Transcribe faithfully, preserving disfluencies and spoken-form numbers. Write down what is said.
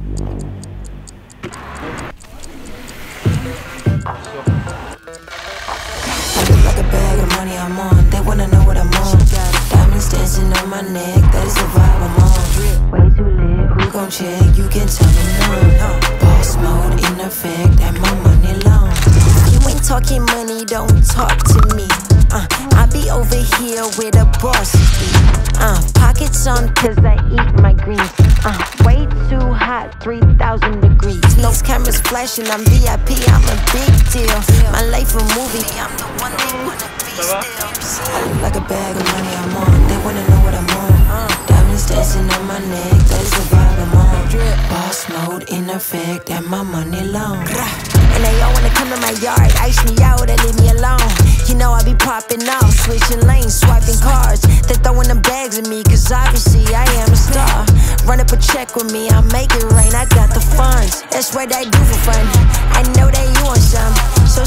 Like a bag of money I'm on, they wanna know what I'm on. Diamonds dancing on my neck, that is the vibe I'm on. Way too lit, who gon' check? You can tell me none. Boss mode in effect, and my money long. You ain't talking money, don't talk to me. Uh, I be over here with a boss. Uh, pockets on cause I eat my greens. Uh, way too hot, three thousand degrees. No cameras flashing, I'm V I P, I'm a big deal. My life a movie, I'm the one they wanna be still. I look like a bag of money I'm on, they wanna know what I'm on. uh, Diamonds dancing on my neck, that's the vibe I'm on. Boss mode in effect, and my money long. And they all wanna come to my yard, ice me out and leave me alone. You know I be popping off, switching lanes, swiping cars. They throwing them bags at me, cause obviously I am a star. Run up a check with me, I'll make it rain, I got the funds. That's what I do for fun, I know that you want some. So